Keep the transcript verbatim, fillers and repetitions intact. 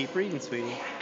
Keep reading, sweetie.